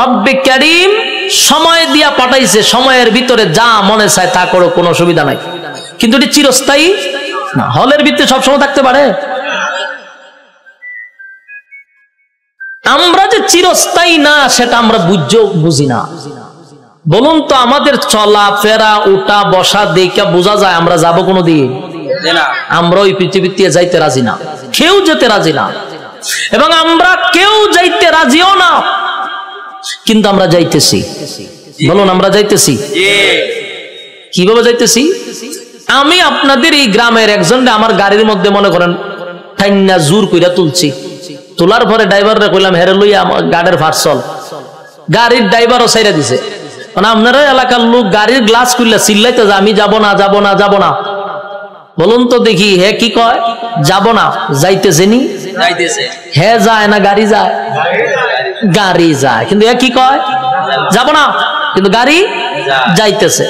রব্বে কারীম সময় দিয়া পাঠাইছে, সময়ের ভিতরে যা মনে চায় তা করো, কোনো অসুবিধা নাই। কিন্তু এটি চিরস্থায়ী না, হলের ভিতরে সবসময় থাকতে পারে। আমরা যে চিরস্থায়ী না সেটা আমরা বুঝি না। বলুন তো, আমাদের চলা ফেরা উঠা বসা দেখে বোঝা যায় আমরা যাবো কোনো দিন? আমরা ওই পৃথিবীতে যাইতে রাজি না, কেউ যেতে রাজি না, এবং আমরা কেউ যাইতে রাজিও না, কিন্তু আমরা যাইতেছি। বলুন, আমরা যাইতেছি। কিভাবে যাইতেছি? আমি আপনাদের এই গ্রামের একজন আমার গাড়ির মধ্যে মনে করেন ঠান্না জোর কইরা তুলছি, তোলার পরে ড্রাইভাররা কইলাম হেরে লইয়া গাড়ির ফারসল, গাড়ির ড্রাইভারও ছাইরা দিছে। মানে আপনারা এলাকার লোক গাড়ির গ্লাস খুললা চিল্লাইতে যে আমি যাব না, যাব না, যাব না। বলুন তো দেখি হে কি কয়? যাব না, যাইতেছে নি? হে যায় না গাড়ি যায়? গাড়ি যায়। কিন্তু এ কি কয়? যাব না, কিন্তু গাড়ি যাইতেছে।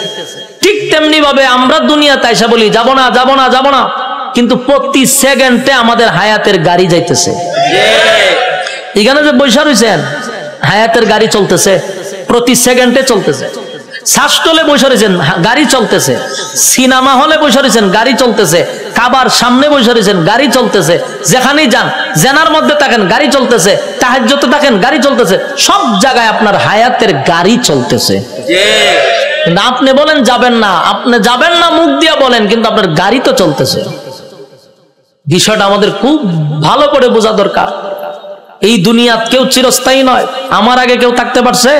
ঠিক তেমনি ভাবে আমরা দুনিয়াতে এসে বলি যাব না, যাব না, যাব না, কিন্তু প্রতি সেকেন্ডে আমাদের হায়াতের গাড়ি যাইতেছে। এখানে যে বৈশা রয়েছেন, হায়াতের গাড়ি চলতেছে, প্রতি সেকেন্ডে চলতেছে। শাসটলে বসে রয়েছেন, গাড়ি চলতেছে। সিনেমা হলে বসে রয়েছেন, গাড়ি চলতেছে। খাবার সামনে বসে রয়েছেন, গাড়ি চলতেছে। যেখানেই যান, জেনার মধ্যে থাকেন, গাড়ি চলতেছে। তাহাজ্জুদে থাকেন, গাড়ি চলতেছে। সব জায়গায় আপনার হায়াতের গাড়ি চলতেছে। কিন্তু আপনি বলেন যাবেন না, আপনি যাবেন না মুখ দিয়ে বলেন, কিন্তু আপনার গাড়ি তো চলতেছে। বিষয়টা আমাদের খুব ভালো করে বোঝা দরকার। এই দুনিয়াত কেউ চিরস্থায়ী নয়। আমার আগে কেউ থাকতে পারছে?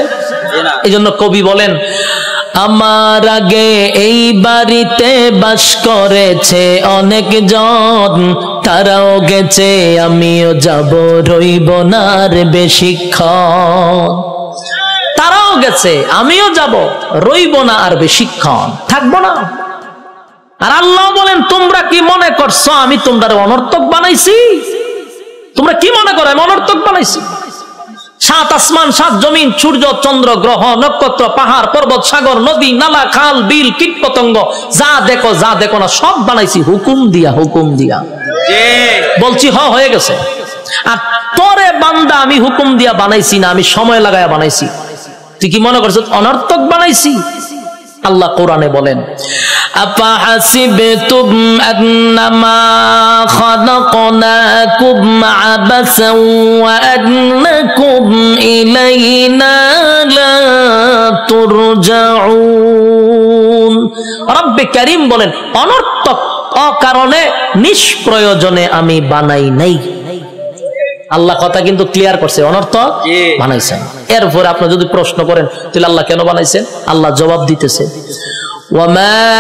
এই জন্য কবি বলেন, আমার আগে এই বাড়িতে বাস করেছে অনেক জন, তারাও গেছে, আমিও যাব, রইব না রে বেশিক্ষণ। তারাও গেছে, আমিও যাব, রইব না আর বেশিক্ষণ, থাকবো না। আর আল্লাহ বলেন, তোমরা কি মনে করছো আমি তোমরা অনর্থক বানাইছি? তোমরা কি মনে করো আমি অনর্থক বানাইছি? সাত আসমান, সাত জমিন, সূর্য, চন্দ্র, গ্রহ, নক্ষত্র, পাহাড়, পর্বত, সাগর, নদী, নালা, খাল, বিল, কীট পতঙ্গ, যা দেখো না সব বানাইছি হুকুম দিয়া, হুকুম দিয়া। বলছি হ হয়ে গেছে। আর তোরে বান্দা আমি হুকুম দিয়া বানাইছি না, আমি সময় লাগাইয়া বানাইছি। তুই কি মনে করছ অনর্থক বানাইছি? আল্লাহ কোরআনে বলেন, أفحسبتم أنما خلقناكم عبثا وأنكم إلينا لا ترجعون। رب كريم বলেন, অনর্থক, অকারণে, নিষ্প্রয়োজনে আমি বানাই নাই। আল্লাহ কথা কিন্তু ক্লিয়ার করছে, অনর্থক বানাইছেন। এরপরে আপনি যদি প্রশ্ন করেন তাহলে আল্লাহ কেন বানাইছেন, আল্লাহ জবাব দিতেছে, وَمَا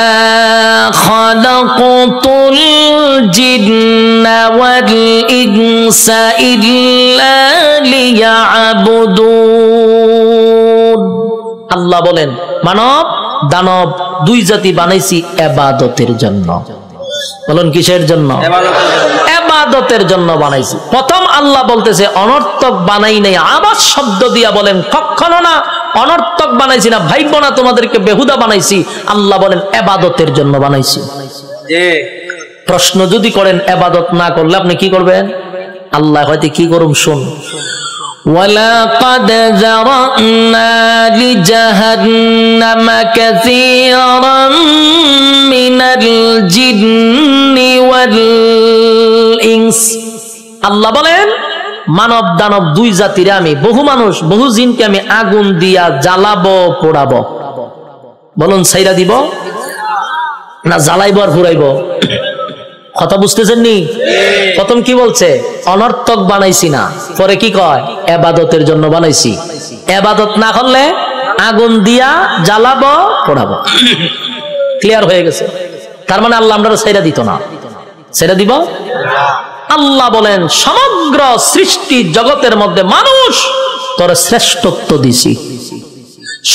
خَلَقْتُ الْجِنَّ وَالْإِنسَ إِلَّا لِيَعْبُدُونَ। আল্লাহ বলেন, মানব দানব দুই জাতি বানাইছি ইবাদতের জন্য। বলেন কিসের জন্য? ইবাদতের জন্য বানাইছি। প্রথম আল্লাহ বলতেছে অনর্থক বানাই নাই। আবার শব্দ দিয়া বলেন কখনো না অনর্থক বানাইছি না, ভাইবো না তোমাদেরকে বেহুদা বানাইছি। আল্লাহ বলেন ইবাদতের জন্য বানাইছি। প্রশ্ন যদি করেন ইবাদত না করলে আপনি কি করবেন? আল্লাহ হয়তো কি করুম শুন, وَلَقَدْ ذَرَأْنَا لِجَهَنَّمَ كَثِيرًا مِنَ الْجِنِّ وَالْإِنسِ। আল্লাহ বলেন, মানব দানব দুই জাতির আমি, বহু মানুষ বহু জিনকে আমি আগুন দিয়া জ্বালাবো, পোড়াবো। বলুন ছাইরা দিব না জ্বালাইব আর পুড়াইব? কথা বুঝতেছেননি? প্রথম কি বলছে? অনর্থক বানাইছি না। পরে কি কয়? ইবাদতের জন্য বানাইছি। ইবাদত না করলে আগুন দিয়া জ্বালাবো, পোড়াবো। ক্লিয়ার হয়ে গেছে। তার মানে আল্লাহ আমরা ছাইরা দিত না, ছাইরা দিব। আল্লাহ বলেন সমগ্র সৃষ্টি জগতের মধ্যে মানুষ তোর শ্রেষ্ঠত্ব দিছি,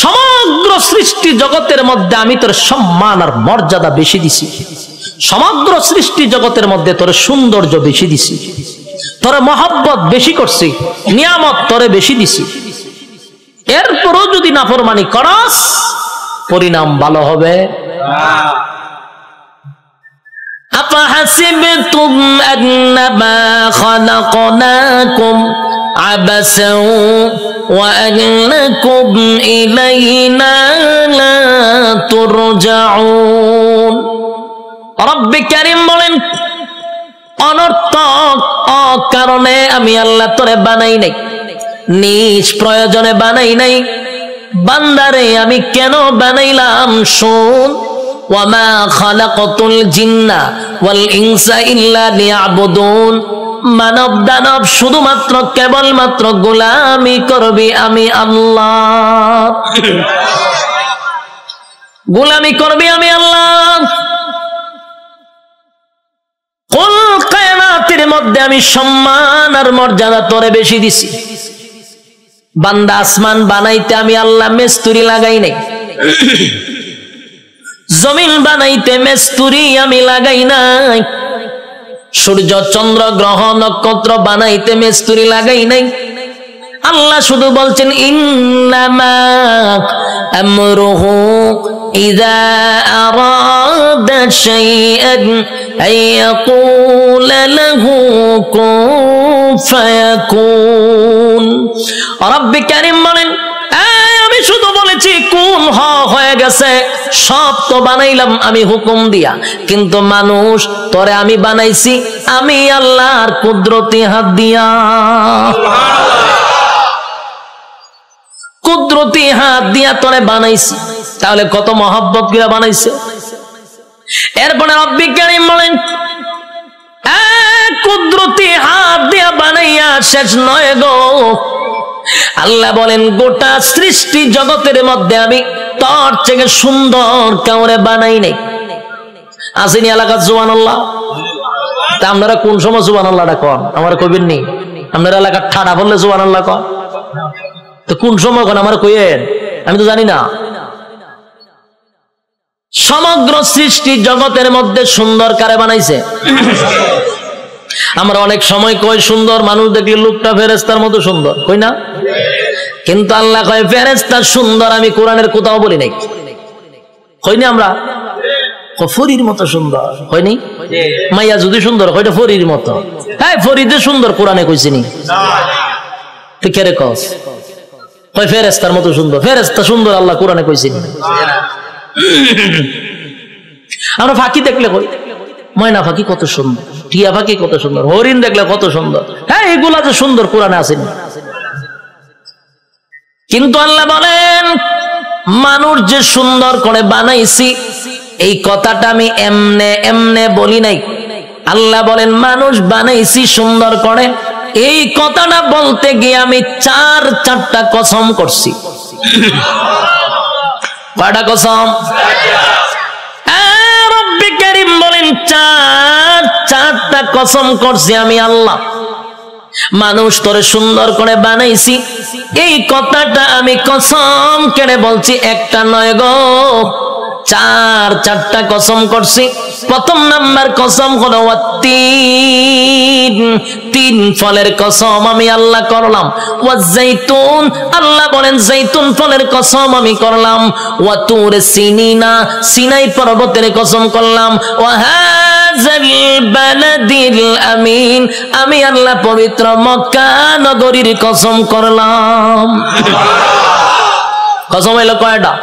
সমগ্র সৃষ্টি জগতের মধ্যে আমি তোর সম্মান আর মর্যাদা বেশি দিছি, সমগ্র সৃষ্টি জগতের মধ্যে তোর সৌন্দর্য বেশি দিছি, তোর মহব্বত বেশি করছি, নিয়ামত তোরে বেশি দিছি। এরপরও যদি নাফরমানি করস পরিণাম ভালো হবে। أفحسبتم أنما خلقناكم عبثا وأنكم إلينا لا ترجعون رب كريم বলেন অনর্থক অকারণে আমি আল্লাহ তোরে বানাই নাই, নিজ প্রয়োজনে বানাই নাই। বান্দারে আমি কেন বানাইলাম শুন, ওয়ামা খালাকাতুল জিন্না ওয়াল ইনসা ইল্লা লিয়াবুদুন। মানব দানব শুধুমাত্র কেবলমাত্র গোলামি করবে আমি আল্লাহ, গোলামি করবে আমি আল্লাহ। কুল কিয়ামতের মধ্যে আমি সম্মান আর মর্যাদা তোরে বেশি দিছি। বান্দা আসমান বানাইতে আমি আল্লাহ মেস্তুরি লাগাই নাই, জমিন বানাইতে মেস্তুরি আমি লাগাই নাই, সূর্য চন্দ্র গ্রহ নক্ষত্র বানাইতে মেস্তুরি লাগাই নাই। আল্লাহ শুধু বলছেন ইন্নামা আমরুহু ইযা আরাদা শাইআন আইয়াকুলা লাহু কুন ফায়াকুন। রব্বি কারীম বলেন আমি শুধু বলেছি কুন হয়ে গেছে, সব তো বানাইলাম আমি হুকুম দিয়া, কিন্তু মানুষ তোরে আমি বানাইছি আমি আল্লাহর কুদরতি হাত দিয়া। কুদরতি হাত দিয়া তোরে বানাইছি, তাহলে কত মহব্বত দিয়া বানাইছে। এরপরে রব্বি কারীম বলেন কুদরতি হাত দিয়া বানাইয়া শেষ নয় গো, আল্লাহ বলেন গোটা সৃষ্টি জগতের মধ্যে আমি তোর থেকে সুন্দর কাউরে বানাই নাই। আসেনি এলাকার সুবহানাল্লাহ, তা আপনারা কোন সময় সুবহানাল্লাহটা কন আমার কইবেন নি? আপনারা এলাকার ঠাডা বললে সুবহানাল্লাহ কন, তো কোন সময় কন আমার কইয়েন? আমি তো জানি না। সমগ্র সৃষ্টি জগতের মধ্যে সুন্দর কারে বানাইছে? আমরা অনেক সময় কই সুন্দর মানুষ দেখলে লোকটা ফেরেস্তার মতো সুন্দর, কই না? কিন্তু আল্লাহ কয় ফেরেস্তা সুন্দর আমি কোরআনের কোথাও বলি নাই, কইনি? আমরা ফরির মতো সুন্দর, কইনি? মাইয়া যদি সুন্দর কইটা ফরির মতো, হ্যাঁ ফরিদে সুন্দর কোরআনে কইছিনি তো কেরে কস? কই ফেরেস্তার মতো সুন্দর, ফেরেস্তা সুন্দর আল্লাহ কোরআনে কইছিনি। আমরা ফাঁকি দেখলে কই ময়না ফাঁকি কত সুন্দর, টিয়া ফাঁকি কত সুন্দর, হরিণ দেখলে কত সুন্দর, হ্যাঁ এগুলা তো সুন্দর কোরআনে আসেনি। কিন্তু আল্লাহ বলেন মানুষ যে সুন্দর করে বানাইছি এই কথাটা আমি এমনে এমনে বলি নাই। আল্লাহ বলেন মানুষ বানাইছি সুন্দর করে, এই কথাটা বলতে গিয়ে আমি চারটা কসম করছি। কয়টা কসম? চারটা কসম করছি আমি আল্লাহ। মানুষ তোরে সুন্দর করে বানাইছি এই কথাটা আমি কসম কেড়ে বলছি, একটা নয় গো, চারটা কসম করছি। প্রথম নাম্বার কসম হলো তিন, তিন ফলের কসম আমি আল্লাহ করলাম। ওয়া যাইতুন, আল্লাহ বলেন যাইতুন ফলের কসম আমি করলাম। ওয়া তুর সিনিনা, সিনাই পর্বতের কসম করলাম। ওয়া হাযাল বালাদিল আমিন, আমি আল্লাহ পবিত্র মক্কা নগরীর কসম করলাম। কসম হইল কয়টা?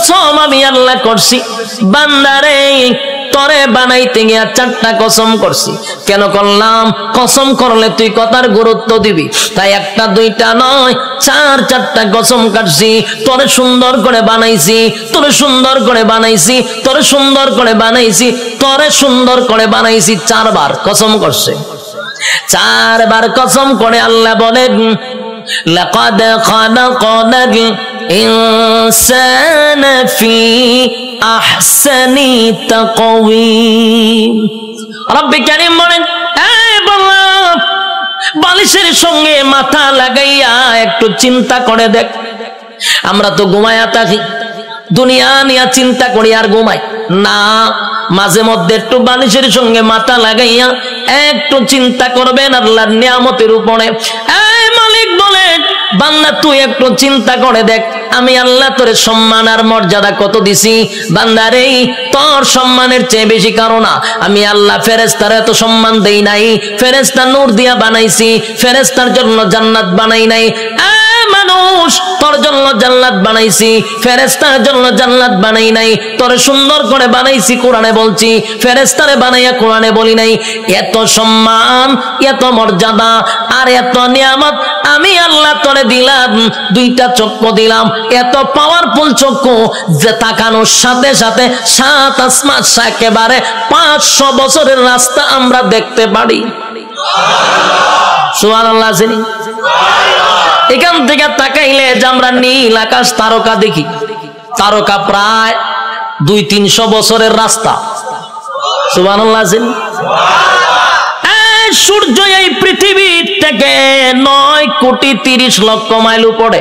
কসম আমি আল্লাহ করছি। বান্দারে তোরে বানাইতে গিয়া চারটা কসম করছি। কেন করলাম? কসম করলে তুই কথার গুরুত্ব দিবি, তাই একটা দুইটা নয় চারটা কসম কাটছি। তোরে সুন্দর করে বানাইছি, তোরে সুন্দর করে বানাইছি, তোরে সুন্দর করে বানাইছি, তোরে সুন্দর করে বানাইছি। চারবার কসম করছে, চারবার কসম করে আল্লাহ বলেন লাকাদ খালাকনাল ইনসানা ফি আহসানি তাকওয়িম। রব্বি কারীম বলেন এই বাবা বালিশের সঙ্গে মাথা লাগাইয়া একটু চিন্তা করে দেখ। আমরা তো ঘুমায়া থাকি, দুনিয়া নিয়ে চিন্তা করি আর ঘুমাই না। মাঝে মধ্যে একটু বালিশের সঙ্গে মাথা লাগাইয়া একটু চিন্তা করবেন আল্লাহর নিয়ামতের উপরে। এই মালিক বলেন বান্দা তুই একটু চিন্তা করে দেখ, আমি আল্লাহ তোর সম্মান আর মর্যাদা কত দিছি। বান্দারে, তোর সম্মানের চেয়ে বেশি কারো না। আমি আল্লাহ ফেরেশতার এত সম্মান দেই নাই। ফেরেশতা নূর দিয়া বানাইছি, ফেরেশতার জন্য জান্নাত বানাই নাই। মানুষ, তোর জন্য জান্নাত বানাইছি, ফেরেশতার জন্য জান্নাত বানাই নাই। তোর সুন্দর করে বানাইছি, কোরআনে বলছি, ফেরেশতারে বানাইয়া কোরআনে বলি নাই। এত সম্মান, এত মর্যাদা আর এত নিয়ামত আমি আল্লাহ তোরে দিলাম। দুইটা চক্ষু দিলাম, এত পাওয়ারফুল চক্ষু যে তাকানোর সাথে সাথে সাত আসমান, একেবারে 500 বছরের রাস্তা আমরা দেখতে পারি। সুবহানাল্লাহ। এখান থেকে তাকাইলে যে আমরা নীল আকাশ, তারকা দেখি। তারকা প্রায় 200-300 বছরের রাস্তা। সুবহানাল্লাহ। সূর্য এই পৃথিবীর থেকে 9,30,00,000 মাইল উপরে।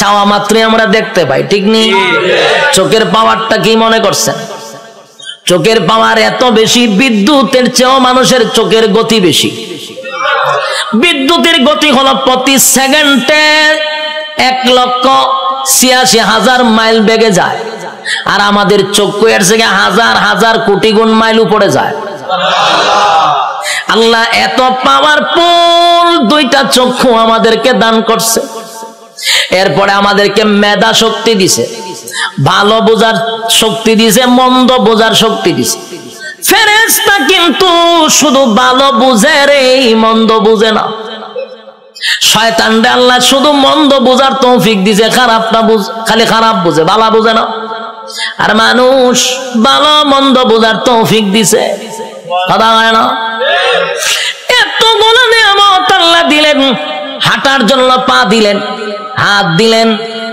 চাওয়া মাত্রই আমরা দেখতে পাই, ঠিক নেই? চোখের পাওয়ারটা কি মনে করছেন? চোখের পাওয়ার এত বেশি, বিদ্যুতের চেয়েও মানুষের চোখের গতি বেশি। বিদ্যুতের গতি হলো প্রতি সেকেন্ডে 1,86,000 মাইল বেগে যায়, আর আমাদের চক্ষু এর থেকে হাজার হাজার কোটি গুণ মাইল উপরে যায়। আল্লাহ এত পাওয়ারফুল দুইটা চক্ষু আমাদেরকে দান করছে। এরপরে আমাদেরকে মেধা শক্তি দিছে, ভালো বোঝার শক্তি দিছে, মন্দ বোঝার শক্তি দিছে। ফেরেশতা কিন্তু শুধু ভালো বুঝে রে, মন্দ বুঝে না। শয়তানরে আল্লাহ শুধু মন্দ বোঝার তৌফিক দিছে, খারাপটা বুঝে, খালি খারাপ বুঝে, ভালো বুঝে না। আর মানুষ ভালো মন্দ বোঝার তৌফিক দিছে, কথা হয় না? এতগুলো নিয়ামত আল্লাহ দিলেন। হাঁটার জন্য পা দিলেন, হাত দিলেন,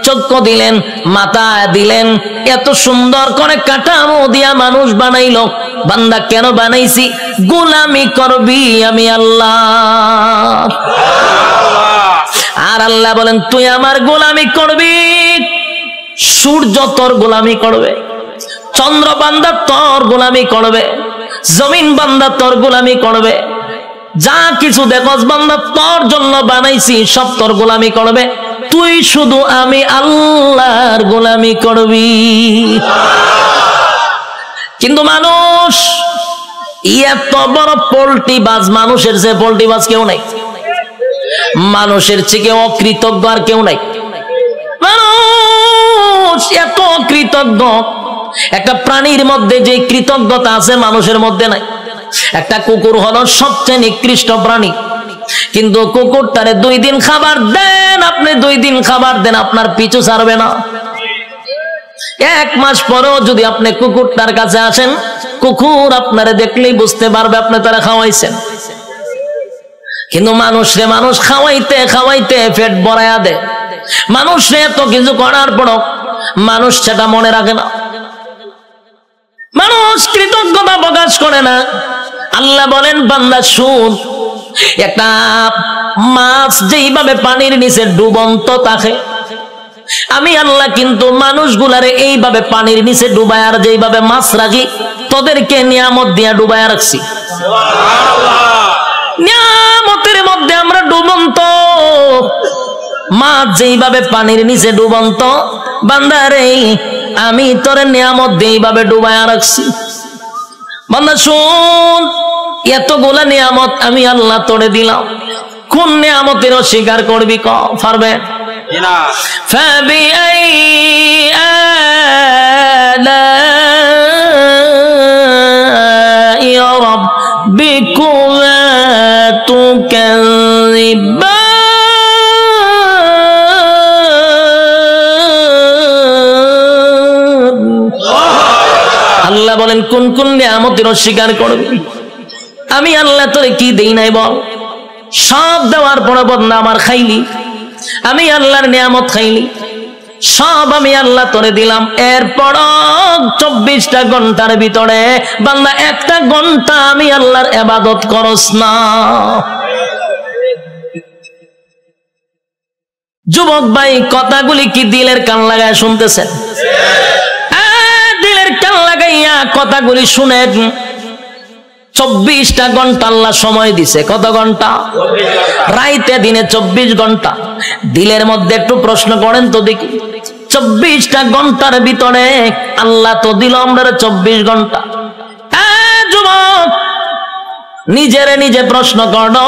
চক্ষু দিলেন, মাথা দিলেন। এত সুন্দর করে কাঠামো দিয়া মানুষ বানাইলো। বান্দা কেন বানাইছি? গোলামি করবি আমি আল্লাহ। আর আল্লাহ বলেন, তুই আমার গোলামি করবি। সূর্য তোর গোলামি করবে, চন্দ্র বান্দা তোর গোলামি করবে, জমিন বান্দা তোর গোলামি করবে। যা কিছু দেখস বান্দা তোর জন্য বানাইছি, সব তোর গোলামি করবে। তুই শুধু আমি আল্লাহর গোলামি করবি। কিন্তু মানুষ এত বড় পল্টিবাজ, মানুষের চেয়ে পল্টিবাজ কেউ নাই, মানুষের চেয়ে অকৃতজ্ঞ আর কেউ নাই। মানুষ এত অকৃতজ্ঞ। একটা প্রাণীর মধ্যে যে কৃতজ্ঞতা আছে মানুষের মধ্যে নাই। একটা কুকুর হলো সবচেয়ে নিকৃষ্ট প্রাণী, কিন্তু কুকুরটারে 2 দিন খাবার দেন, আপনি 2 দিন খাবার দেন, আপনার পিছু ছাড়বে না। 1 মাস পরেও যদি আপনি কুকুরটার কাছে আসেন, কুকুর আপনারে দেখলেই বুঝতে পারবে আপনি তারা খাওয়াইছেন। কিন্তু মানুষরে মানুষ খাওয়াইতে খাওয়াইতে পেট ভরায়া দেয়। মানুষরে এত কিছু করার পরও মানুষ সেটা মনে রাখে না, মানুষ কৃতজ্ঞতা প্রকাশ করে না। আল্লাহ বলেন, বান্দা শুন, একটা মাছ যেইভাবে পানির নিচে ডুবন্ত থাকে, আমি আল্লাহ কিন্তু মানুষগুলারে এইভাবে পানির নিচে ডুবায়, আর যেইভাবে মাছ রাখি তোদেরকে নিয়ামত দিয়া ডুবায় রাখছি। নিয়ামতের মধ্যে আমরা ডুবন্ত, মাছ যেইভাবে পানির নিচে ডুবন্ত, বান্দারে আমি তোর নিয়ামত এইভাবে ডুবায়া রাখছি। বান্দা শুন, এতগুলা নিয়ামত আমি আল্লাহ তোরে দিলাম, কোন নিয়ামতের অস্বীকার করবি? পারবে না। ফাবিআই আলাই রাব্বিকুমা তুকাযিবা। আল্লাহ বলেন, কোন কোন নিয়ামতের অস্বীকার করবি? আমি আল্লাহ তোরে কি দেই নাই বল? সব দেওয়ার পরে বদনা আমার খাইলি, আমি আল্লাহর নিয়ামত খাইলি, সব আমি আল্লাহ তোরে দিলাম। এরপর 24টা ঘন্টার ভিতরে বান্দা 1টা ঘন্টা আমি আল্লাহর ইবাদত করস না। যুবক ভাই, কথাগুলি কি দিলের কান লাগায় শুনতেছেন? দিলের কান লাগাইয়া কথাগুলি শুনেন। চব্বিশটা ঘন্টা আল্লাহ সময় দিছে। কত ঘন্টা? রাইতে দিনে 24 ঘন্টা। দিলের মধ্যে একটু প্রশ্ন করেন তো দেখি, 24টা ঘন্টার ভিতরে আল্লাহ তো দিল আমরা 24 ঘন্টা। যুবক, নিজেরে নিজে প্রশ্ন করো,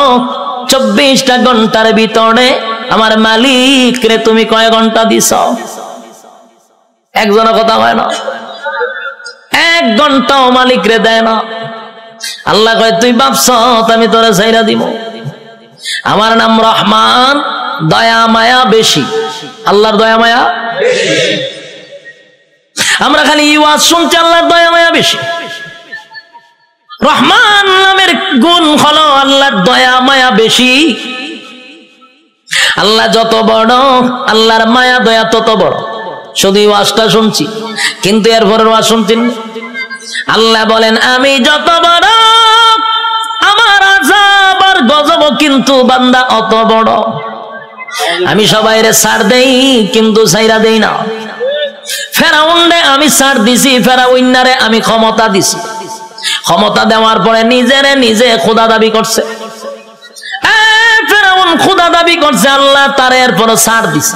24টা ঘন্টার ভিতরে আমার মালিক রে তুমি কয় ঘন্টা দিছ? একজনের কথা হয় না, 1 ঘন্টাও মালিক রে দেয় না। আল্লাহ কয় তুই ভাবছ আমি তোরা ছাইরা দিব? আমার নাম রহমান, দয়া মায়া বেশি। আল্লাহর দয়া মায়া বেশি। আমরা খালি ওয়াজ শুনছি আল্লাহর দয়া মায়া বেশি। রহমান নামের গুণ হলো আল্লাহর দয়া মায়া বেশি। আল্লাহ যত বড়, আল্লাহর মায়া দয়া তত বড়। শুধু ওয়াজটা শুনছি, কিন্তু এরপরের ওয়াজ শুনছেন? আল্লাহ বলেন আমি যত বড়, আমার আযাব আর গজব কিন্তু বান্দা অত বড়। আমি সবাইরে ছাড় দেই, কিন্তু ছাইরা দেই না। ফেরাউনরে আমি ছাড় দিছি, ফেরাউনারে আমি ক্ষমতা দিছি। ক্ষমতা দেওয়ার পরে নিজেরে নিজে খোদা দাবি করছে। ফেরাউন খোদা দাবি করছে, আল্লাহ তারে এরপর ছাড় দিছে।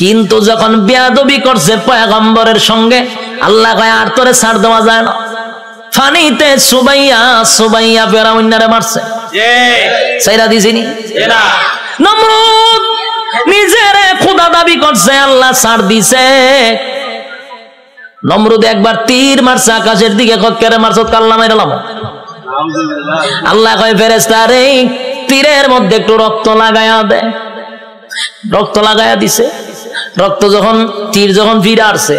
কিন্তু যখন বেয়াদবি করছে পয়গম্বরের সঙ্গে, আল্লাহ কয় আর তোরে ছাড় দেওয়া যায় না। ফানিতে সুবাইয়া সুবাইয়া ফেরাউনারে মারছে, ছাইরা দিছিনি। নমরুদ নিজের খোদা দাবি করছে, আল্লাহ ছাড় দিছে। নমরুদ একবার তীর মারছে আকাশের দিকে, কতকারে মারছত কাল্লা মাইরালাম। আল্লাহ কয় ফেরেশতারে তীরের মধ্যে একটু রক্ত লাগায়া দে। রক্ত লাগায়া দিছে। রক্ত যখন তীর যখন ফিরে আসছে,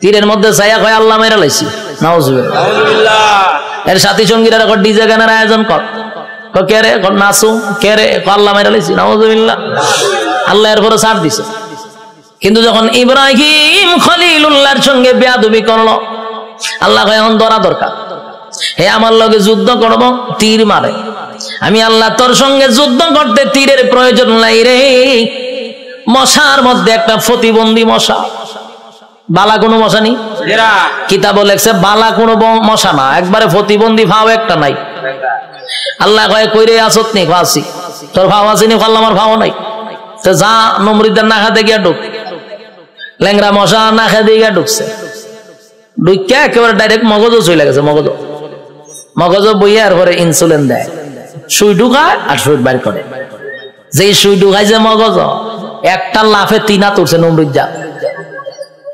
তীরের মধ্যে ছায়া কয় আল্লাহ মাইরা লাইছি। নাউজুবিল্লাহ। এর সাথী সঙ্গীরা কয় ডিজে গানের আয়োজন কর। কেরে নাসু, কেরে আল্লাহ মাইরা লাইছি। নাউজুবিল্লাহ। আল্লাহ এরপরে ছাড় দিছে। কিন্তু যখন ইব্রাহিম খলিলুল্লাহর সঙ্গে বেয়াদবি করলো, আল্লাহ কয় এখন ধরা দরকার। হে আমার লগে যুদ্ধ করব, তীর মারে। আমি আল্লাহ তোর সঙ্গে যুদ্ধ করতে তীরের প্রয়োজন নাই রে। মশার মধ্যে একটা প্রতিবন্ধী মশা, বালা কোনো মশা নেই। কিতাব লেখছে বালা কোনো মশা না, একবারে প্রতিবন্ধী ভাও একটা নাই। আল্লাহ কয় কইরে আসত নি? ফাঁসি তোর ভাও আসেনি, ফাল্লা আমার ভাও নাই। তো যা নমরুদের নাখা দেখিয়া ঢুক। লেংরা মশা নাখা দিয়ে ঢুকছে, ঢুকিয়া একেবারে ডাইরেক্ট মগজও চলে গেছে। মগজ বইয়া এরপরে ইনসুলিন দেয়, সুই ঢুকায় আর সুই বাইর করে। যে সুই ঢুকায় যে মগজ, একটা লাফে 3 হাত উঠছে নমরুদ্দা।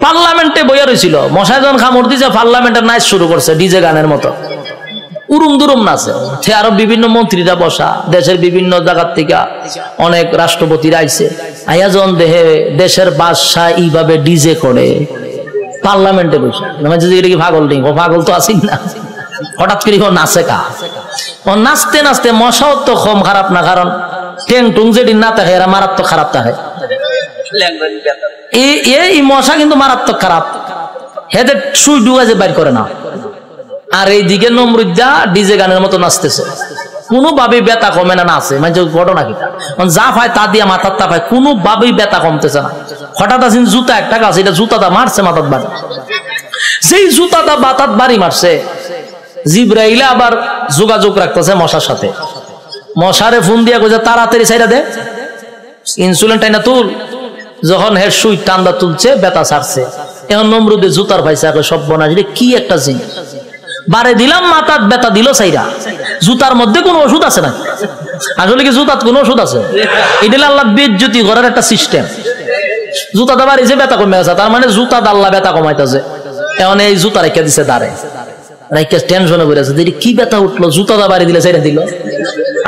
পার্লামেন্টে বইয়া রয়েছিল, মশা যখন খামড় দিছে পার্লামেন্টের নাচ শুরু করছে ডিজে গানের মতো। উরুম দুরুম নাচে। সে আরো বিভিন্ন মন্ত্রীরা বসা, দেশের বিভিন্ন জায়গা থেকে অনেক রাষ্ট্রপতিরা আইছে। আয়োজন দেহে দেশের বাদশা এইভাবে ডিজে করে পার্লামেন্টে বসে। এটা কি পাগল নেই? ও পাগল তো আসি না। হঠাৎ করে নাচে কা, ও নাচতে নাচতে মশাও তো কম খারাপ না, কারণ টেং টুং যেটি না থাকে এরা মারাত্মক খারাপ থাকে। এই মশা কিন্তু মারাত্মক খারাপ, হেদের সুই ডুবা যে বাইর করে না। আর এই দিকে নমরুদ্দা ডিজে গানের মতো নাচতেছে, কোনোভাবেই ব্যথা কমে না। নাচে মানে ঘটনা কি, যা পায় তা দিয়ে মাথার তা পায়, কোনোভাবেই ব্যথা কমতেছে না। হঠাৎ আসেন জুতা একটা গাছ, এটা জুতাটা মারছে মাথার বাড়ি। সেই জুতাটা বাতার বাড়ি মারছে, জিব্রাইলে আবার যোগাযোগ রাখতেছে মশার সাথে। মশারে ফোন দিয়া কইছে তাড়াতাড়ি ছাইরা দে, ইনসুলিন টাইনা তুল। যখন হের সুই টান্দা তুলছে, ব্যথা ছাড়ছে। এখন নমরুদে জুতার পাইছে, সব বনা কি একটা জিনিস বারে দিলাম, মাথার ব্যথা দিল সাইরা। জুতার মধ্যে কোনো ওষুধ আছে না? আসলে কি জুতার কোনো ওষুধ আছে? এটা আল্লাহ বেজ্জতি করার একটা সিস্টেম। জুতাটা বাড়িছে, ব্যথা কমে গেছে, তার মানে জুতা আল্লাহ ব্যথা কমাইতেছে। এখন এই জুতা রেখে দিছে দাঁড়ে, রেখে টেনশনে বেড়েছে যে কি ব্যথা উঠলো। জুতাটা বাড়ি দিলে সাইরা দিল।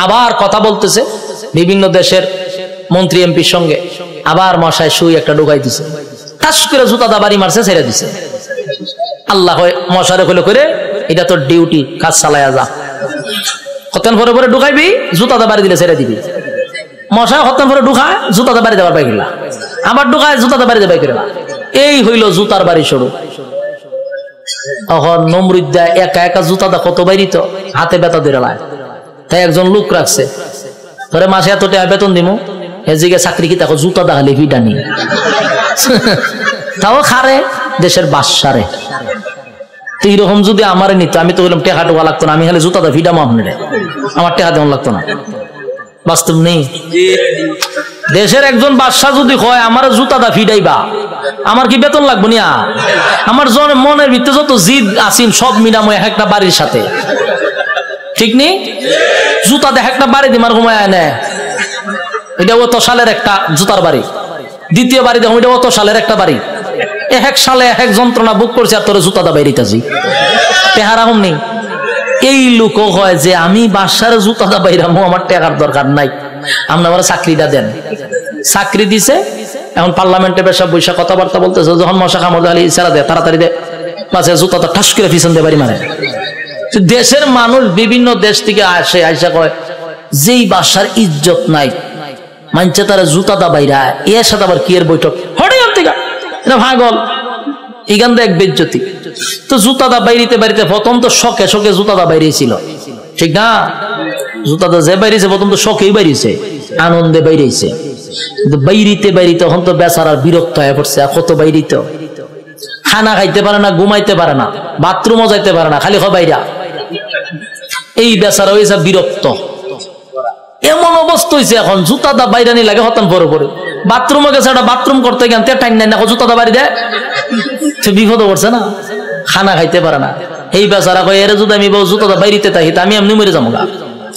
আবার কথা বলতেছে বিভিন্ন দেশের মন্ত্রী এমপির সঙ্গে, আবার মশায় সুই একটা ঢুকাই দিছে, কাজ করে জুতাটা বাড়ি মারছে, ছেড়ে দিছে। আল্লাহ মশারে খুলে করে এটা তোর ডিউটি, কাজ চালায়া যা। হত্যা পরে পরে ঢুকাইবি, জুতাতে বাড়ি দিলে ছেড়ে দিবি। মশা হত্যা পরে ঢুকায়, জুতাতে বাড়ি দেওয়ার পাই কিনা, আবার ঢুকায়, জুতাতে বাড়ি দেওয়া পাই কিনা। এই হইল জুতার বাড়ি শুরু। তখন নমরুদ্দা একা একা জুতাটা কত বাইরি, তো হাতে ব্যথা ধরে লায়। তাই একজন লোক রাখছে, ধরে মাসে এত টাকা বেতন দিমু। এ জিগে চাকরি কি তাকে জুতা দাহালি ভিডা নি, তাও খারে দেশের বাদশারে। তো এরকম যদি আমার নিত আমি তো বললাম টেকা টোকা লাগতো না, আমি খালি জুতাটা ভিডাম আপনারে, আমার টেকা দেওয়া লাগতো না। বাস্তব নেই? দেশের একজন বাদশা যদি হয় আমার জুতাটা ভিডাইবা, আমার কি বেতন লাগবো না? আমার মনের ভিতরে যত জিদ আসিন সব মিলাম একটা বাড়ির সাথে, ঠিক নেই? জুতা দেখ একটা বাড়ি দিমার ঘুমায় না, এটা অত সালের একটা জুতার বাড়ি। দ্বিতীয় বাড়ি দেখো এটা অত সালের একটা বাড়ি, এক সালে এক যন্ত্রণা বুক করছে আর তোর জুতাটা বাইরেছি টেহারা হম নেই। এই লোক হয় যে আমি বাসার জুতাটা বাইরামো, আমার টেকার দরকার নাই, আমরা আমার চাকরিটা দেন। চাকরি দিছে, এখন পার্লামেন্টে বেশা বৈশা কথাবার্তা বলতেছে, যখন মশা কামড় আলী ইসারা দেয় তাড়াতাড়ি দেয়, বাসে জুতাটা ঠাস করে ফিসন দিয়ে বাড়ি মারে। দেশের মানুষ বিভিন্ন দেশ থেকে আসে, আইসা কয় যেই বাসার ইজ্জত নাই মানছে তারা জুতা দা বাইরা, এর সাথে আবার কি এর বৈঠক ভাগল এখান থেকে এক বেজ্জতি। তো জুতা দা বাইরিতে বাড়িতে প্রথম তো শখে শখে জুতা দা বাইরেছিল, ঠিক না? জুতা দা যে বাইরেছে প্রথম তো শখেই বাইরেছে, আনন্দে বাইরেছে, কিন্তু বাইরিতে বাইরিতে এখন তো বেচারার বিরক্ত হয়ে পড়ছে। আর কত বাইরিত খানা খাইতে পারে না, ঘুমাইতে পারে না, বাথরুমও যাইতে পারে না, খালি হয় বাইরা। এই বেচারা হয়েছে বিরক্ত, এমন অবস্থা হয়েছে এখন জুতা দা বাইরা নি লাগে হতান বড় বড়। বাথরুমে গেছে একটা বাথরুম করতে গেলে টাইম নাই না, জুতা দা বাড়ি দেয়, সে বিপদ পড়ছে না, খানা খাইতে পারে না। এই বেচারা কয় এর যদি আমি জুতা দা বাইরিতে থাকি তা আমি এমনি মরে যাবো,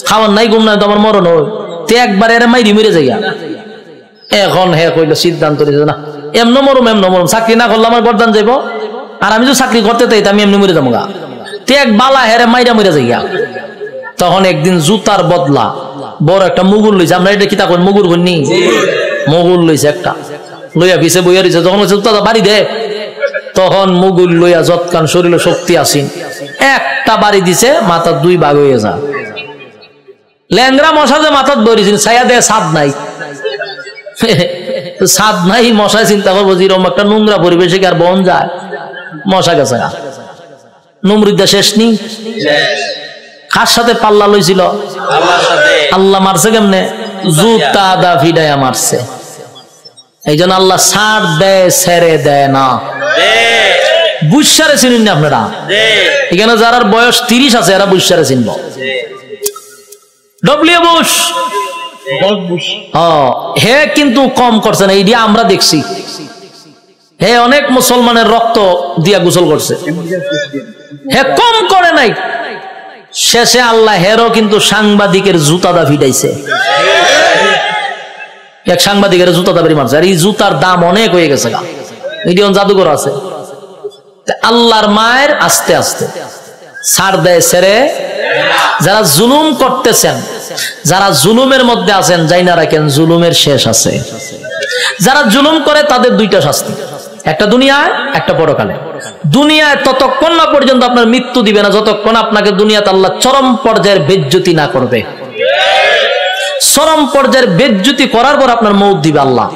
খাওয়ার নাই ঘুম নাই তো আমার মরণ হয়, তে একবার এরা মাইরি মরে যাই। এখন হ্যাঁ কইল সিদ্ধান্ত নিয়েছে না, এমন মরম এমন মরম, চাকরি না করলে আমার গর্দান যাইব, আর আমি যদি চাকরি করতে চাই আমি এমনি মরে যাবো, তে এক বালা হেরে মাইরা মরে যাই। তখন একদিন জুতার বদলা বড় একটা মুগুর লইছে, আমরা এটা কি তা মুগুর বলনি, মুগুর লইছে একটা, লইয়া পিছে বইয়া রয়েছে। যখন জুতা বাড়ি দে তখন মুগুর লইয়া যৎকান শরীরে শক্তি আসিন একটা বাড়ি দিছে, মাথা দুই ভাগ হয়ে যা। ল্যাংরা মশা যে মাথা বইছেন ছায়া দেয়, স্বাদ নাই, স্বাদ নাই। মশায় চিন্তা করবো যেরকম একটা নোংরা পরিবেশে আর বন যায়, মশা গেছে নুমরিদা শেষ নেই। কার সাথে পাল্লা লইছিল? আল্লাহ মারছে কেমনে? জুতা দা ভিডায়া মারছে। এই জন্য আল্লাহ ছাড় দেয়, ছেড়ে দেয় না। বুঝছারে চিনেন না আপনারা? এখানে যারা বয়স ৩০ আছে এরা বুঝছারে চিনব। ডব্লিউ বুশ, হে কিন্তু কম করছে না, এই দিয়ে আমরা দেখছি। হে অনেক মুসলমানের রক্ত দিয়া গোসল করছে, হে কম করে নাই। শেষে আল্লাহ হেরো কিন্তু সাংবাদিকের জুতাদা ভিটাইছে, এক সাংবাদিকের জুতাদা বেরি মারছে। আর এই জুতার দাম অনেক হয়ে গেছে, জাদুঘর আছে। আল্লাহর মায়ের আস্তে আস্তে ছাড় দেয়, ছেড়ে। যারা জুলুম করতেছেন, যারা জুলুমের মধ্যে আছেন, যাই না রাখেন জুলুমের শেষ আছে। যারা জুলুম করে তাদের দুইটা শাস্তি, একটা দুনিয়ায়, একটা পরকালে। দুনিয়ায় ততক্ষণ না পর্যন্ত আপনার মৃত্যু দিবে না যতক্ষণ আপনাকে দুনিয়াতে আল্লাহ চরম পর্যায়ের বেজ্জতি না করবে। চরম পর্যায়ের বেজ্জতি করার পর আপনার মৌত দিবে আল্লাহ।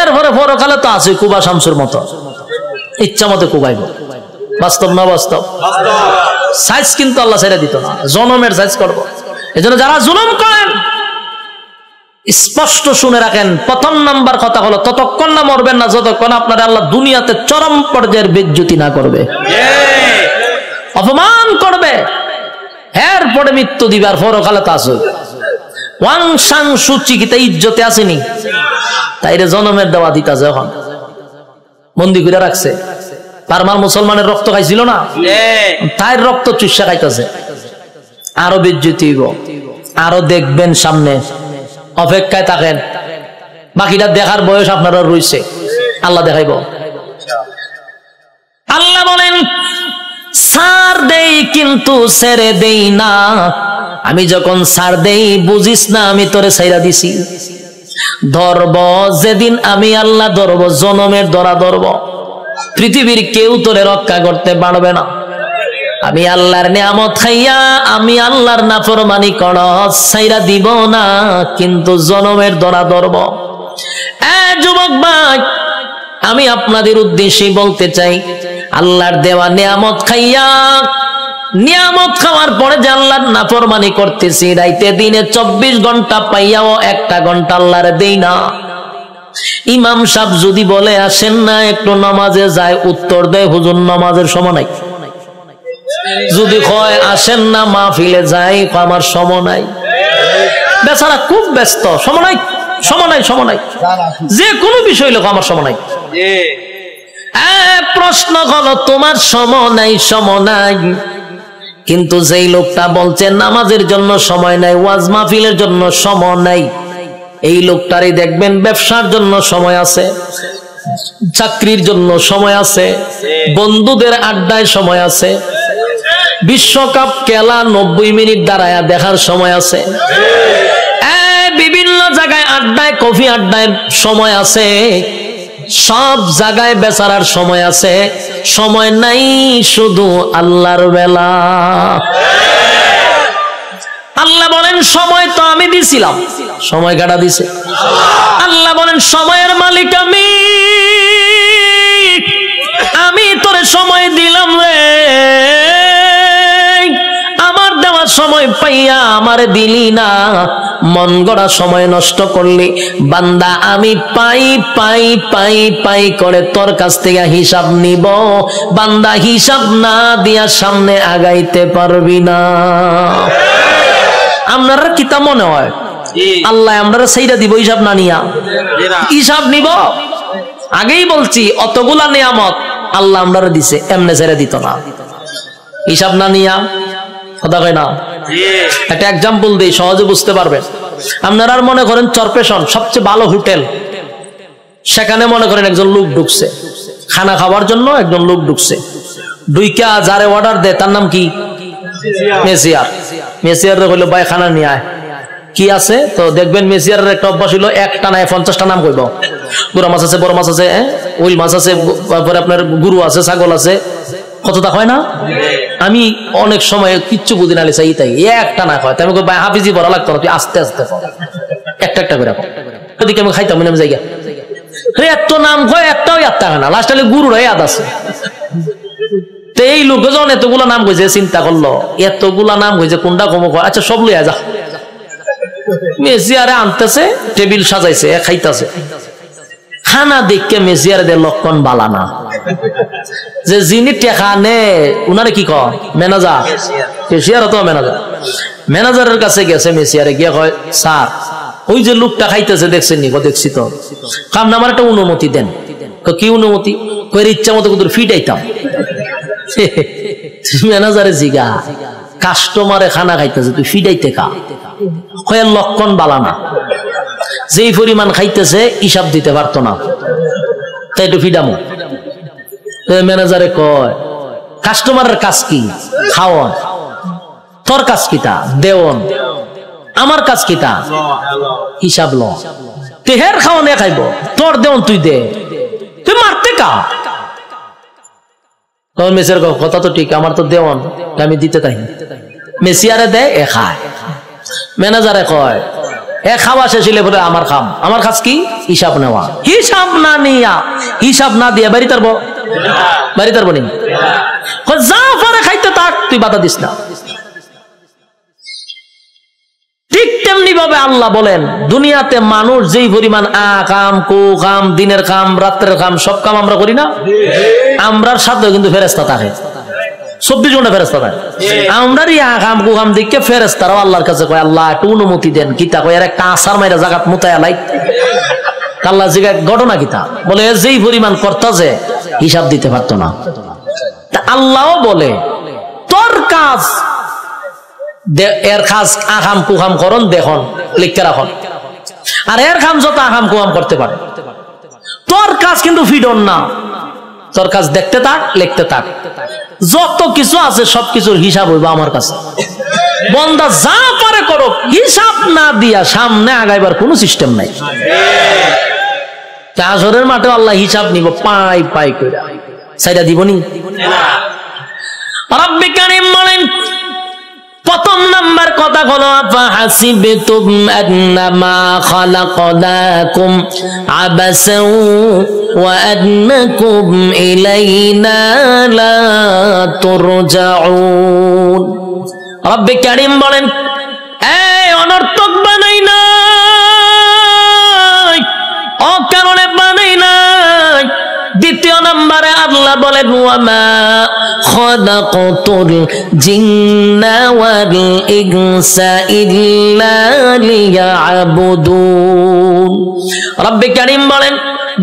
এরপরে পরকালে তো আছে কুবা শামসুর মতো, ইচ্ছা মতো কুবাইব। বাস্তব না? বাস্তব। সাইজ কিন্তু আল্লাহ ছেড়ে দিত না, জনমের সাইজ করবো। এই জন্য যারা জুলুম করেন স্পষ্ট শুনে রাখেন, প্রথম নাম্বার কথা হলো ততক্ষণ না মরবেন না যতক্ষণ আপনারা আল্লাহ দুনিয়াতে চরম পর্যায়ের বেজ্জতি না করবে, অপমান করবে, এরপরে মৃত্যু দিবে। আর পরকালে তা আছে। ওয়াং সাং সুচি কিতা ইজ্জতে আসেনি, তাইরে জনমের দেওয়া দিতাছে, এখন বন্দি করে রাখছে। পারমার মুসলমানের রক্ত খাইছিল না, তাই রক্ত চুষা খাইতেছে। আরো বেজ্জতি হইব, আরো দেখবেন সামনে, অপেক্ষায় থাকেন। বাকিটা দেখার বয়স আপনারা রয়েছে, আল্লাহ দেখাইব। আল্লাহ বলেন ছাড় দেই কিন্তু ছেড়ে দেই না। আমি যখন ছাড় দেই বুঝিস না আমি তোরে ছাইরা দিছি। ধরব যেদিন আমি আল্লাহ, ধরব জনমের ধরা ধরব। পৃথিবীর কেউ তোরে রক্ষা করতে পারবে না। আমি আল্লাহর নিয়ামত খাইয়া আমি আল্লাহর নাফরমানি করস ছাইরা দিব না, কিন্তু জনমের ধরা ধরব। এ যুবক ভাই, আমি আপনাদের উদ্দেশ্যে বলতে চাই, আল্লাহর দেওয়া নিয়ামত খাইয়া, নিয়ামত খাওয়ার পরে যে আল্লাহর নাফরমানি করতেছি, রাইতে দিনে 24 ঘন্টা পাইয়াও 1টা ঘন্টা আল্লাহর দেই না। ইমাম সাহেব যদি বলে আসেন না একটু নামাজে যায়, উত্তর দেয় হুজুর নামাজের সময় নাই। যদি কয় আসেন না মাহফিলে যাই, আমার সময় নাই, বেচারা খুব ব্যস্ত, সময় নাই সময় নাই সময় নাই, যে কোনো বিষয় লোক আমার সময় নাই। প্রশ্ন হলো তোমার সময় নাই, সময় নাই, কিন্তু যেই লোকটা বলছে নামাজের জন্য সময় নাই, ওয়াজ মাহফিলের জন্য সময় নাই, এই লোকটারই দেখবেন ব্যবসার জন্য সময় আছে, চাকরির জন্য সময় আছে, বন্ধুদের আড্ডায় সময় আছে, বিশ্বকাপ খেলা 90 মিনিট দাঁড়ায় দেখার সময় আছে, বিভিন্ন জায়গায় আড্ডায়, কফি আড্ডায় সময় আছে, সব জায়গায় বেচারার সময় আছে, সময় নাই শুধু আল্লাহর বেলা। আল্লাহ বলেন সময় তো আমি দিছিলাম, সময় কাটা দিছে। আল্লাহ বলেন সময়ের মালিক আমি, আমি তোরে সময় দিলাম রে, আমার দেওয়ার সময় পাইয়া আমার দিলি না, মন গড়া সময় নষ্ট করলি। বান্দা আমি পাই পাই পাই পাই করে তোর কাছ থেকে হিসাব নিব, বান্দা হিসাব না দিয়া সামনে আগাইতে পারবি না। আপনার কি তা মনে হয় আল্লাহ আমরা সেইটা দিব হিসাব না নিয়া? হিসাব নিব। আগেই বলছি অতগুলা নিয়ামত আল্লাহ আমরা দিছে, এমনি ছেড়ে দিত না হিসাব না নিয়া, কথা কয় না। একটা এক্সাম্পল দিই, সহজে বুঝতে পারবেন। আপনারা আর মনে করেন চরপেশন সবচেয়ে ভালো হোটেল, সেখানে মনে করেন একজন লোক ঢুকছে খানা খাওয়ার জন্য, একজন লোক ঢুকছে, দুইকা যারে অর্ডার দেয় তার নাম কি? মেসিয়ার। মেসিয়ার কইলো ভাই খানা নিয়ে আয়, কি আছে? তো দেখবেন মেসিয়ারের একটা অভ্যাস হইলো একটা নাই 50টা নাম কইব, গুড়া মাছ আছে, বড় মাছ আছে, ওই মাছ আছে, তারপরে আপনার গুরু আছে, ছাগল আছে, কতটা হয় না। আমি অনেক সময় কিচ্ছু বুঝি না, চাই তাই একটা না হয়, আমি ভাই হাফিজি বড় লাগতো না, তুই আস্তে আস্তে একটা একটা করে ওদিকে আমি খাইতাম না, জায়গা রে এত নাম কয় একটাও আত্মা হয় না, লাস্ট হলে গুরু রে আদ আছে। তো এই লোকজন এতগুলা নাম কইছে, চিন্তা করলো এতগুলা নাম কইছে কোনটা কম কয়, আচ্ছা সব লইয়া যা। মেসিয়ারে আনতেছে, টেবিল সাজাইছে, খাইতেছে, খানা দেখে মেসিয়ারে লক্ষণ বালা না, যে যিনি টেকা নে উনারে কি কয় ম্যানেজার, মেসিয়ার তো ম্যানেজার। ম্যানেজারের কাছে গেছে মেসিয়ারে, গিয়ে কয় স্যার ওই যে লোকটা খাইতেছে দেখছেন নি? দেখছি তো। কারণ আমার একটা অনুমতি দেন। কি অনুমতি? কইর ইচ্ছা মতো কিন্তু ফিটাইতাম। ম্যানেজারে জিগা কাস্টমারে খানা খাইতেছে তুই ফিটাইতে কা? কয়ের লক্ষণ বালা না, যেই পরিমাণ খাইতেছে হিসাব দিতে পারতো না, তাই একটু ফিডামো। ম্যানেজারে কয় কাস্টমারের কাজ কি? খাওয়ান। তোর কাজ কি? তা দেওন। আমার কাজ কি? তা হিসাব ল। তেহের খাওয়ানে খাইব, তোর দেওন তুই দে, তুই মারতে কা? মেসিয়ার কথা তো ঠিক, আমার তো দেওন আমি দিতে তাই। মেসিয়ারে দেয় এ খায়। ম্যানেজারে কয় এ খাওয়া শেষ হইলে বলে আমার খাম, আমার কাজ কি? হিসাব নেওয়া। হিসাব না নিয়া, হিসাব না দিয়া বাড়ি তারব, বাড়ি তারব নি, যা পরে খাইতে থাক, তুই বাধা দিস না। ঠিক তেমনি ভাবে আল্লাহ বলেন দুনিয়াতে মানুষ যেই পরিমাণ আ কাম, কো কাম, দিনের কাম, রাত্রের কাম, সব কাম আমরা করি না, আমরার সাথেও কিন্তু ফেরেস্তা থাকে, 24 ঘন্টা ফেরেস্তা থাকে। আমরার ইয়া কাম কো কাম দেখে ফেরেস্তারাও আল্লাহর কাছে কয় আল্লাহ একটু অনুমতি দেন। কিতা কয় আর একটা আসার মাইরা জাগাত মুতায়া লাই। আল্লাহ জিগা ঘটনা কিতা? বলে যেই পরিমাণ করতাছে হিসাব দিতে পারতো না। তা আল্লাহও বলে তোর কাজ এর কাজ আহাম কুহাম করন দেখুন লিখে রাখুন, আর এর কাম যত আহাম কুহাম করতে পারে, তোর কাজ কিন্তু ফিডন না, তোর কাজ দেখতে থাক, লিখতে থাক, যত কিছু আছে সবকিছুর হিসাব হইব আমার কাছে। বন্দা যা পারে করো, হিসাব না দিয়া সামনে আগাইবার কোনো সিস্টেম নাই। হাসরের মাঠে আল্লাহ হিসাব নিব পাই পাই কইরা, সাইডা দিবনি না। রব্বি কারীম বলেন প্রথম নাম্বার কথা হলো আফা হাসিবতুম আন্নামা খালাকনাকুম আবাসাও ওয়া আনকুম ইলাইনা লা তুরজাউন। রব্বে কারীম বলেন এই অনর্থক বানাই নাই, অকারণে বানাই নাই। দ্বিতীয় নম্বরে আল্লাহ বলেন ওয়া মা খলাকতুল জিন্না ওয়াল ইনসা ইল্লা লিয়াবুদুন। রব্বে কারীম বলেন,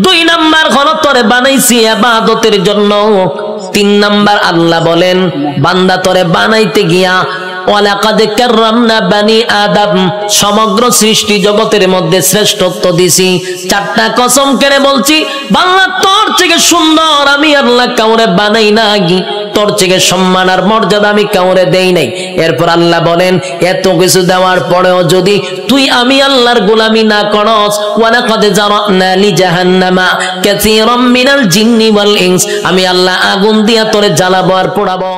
দুই নাম্বার ঘনত্বরে বানাইছি ইবাদতের জন্য। তিন নাম্বার আল্লাহ বলেন, বান্দা তরে বানাইতে গিয়া ওয়ালাকাদ কাররামনা বানি আদম, সমগ্র সৃষ্টি জগতের মধ্যে শ্রেষ্ঠত্ব দিছি। চারটা কসম করে বলছি, বাংলা তোর থেকে সুন্দর আমি আল্লাহ কাউরে বানাই না, তোর থেকে সম্মান আর মর্যাদা আমি কাউরে দেই নাই। এরপর আল্লাহ বলেন, এত কিছু দেওয়ার পরেও যদি তুই আমি আল্লাহর গোলামি না করস, ওয়ালাকাদ জারনা লি জাহান্নামা কাসীরাম মিনাল জিন্নি ওয়াল ইনস, আমি আল্লাহ আগুন দিয়া তোরে জ্বালাবো আর পোড়াবো।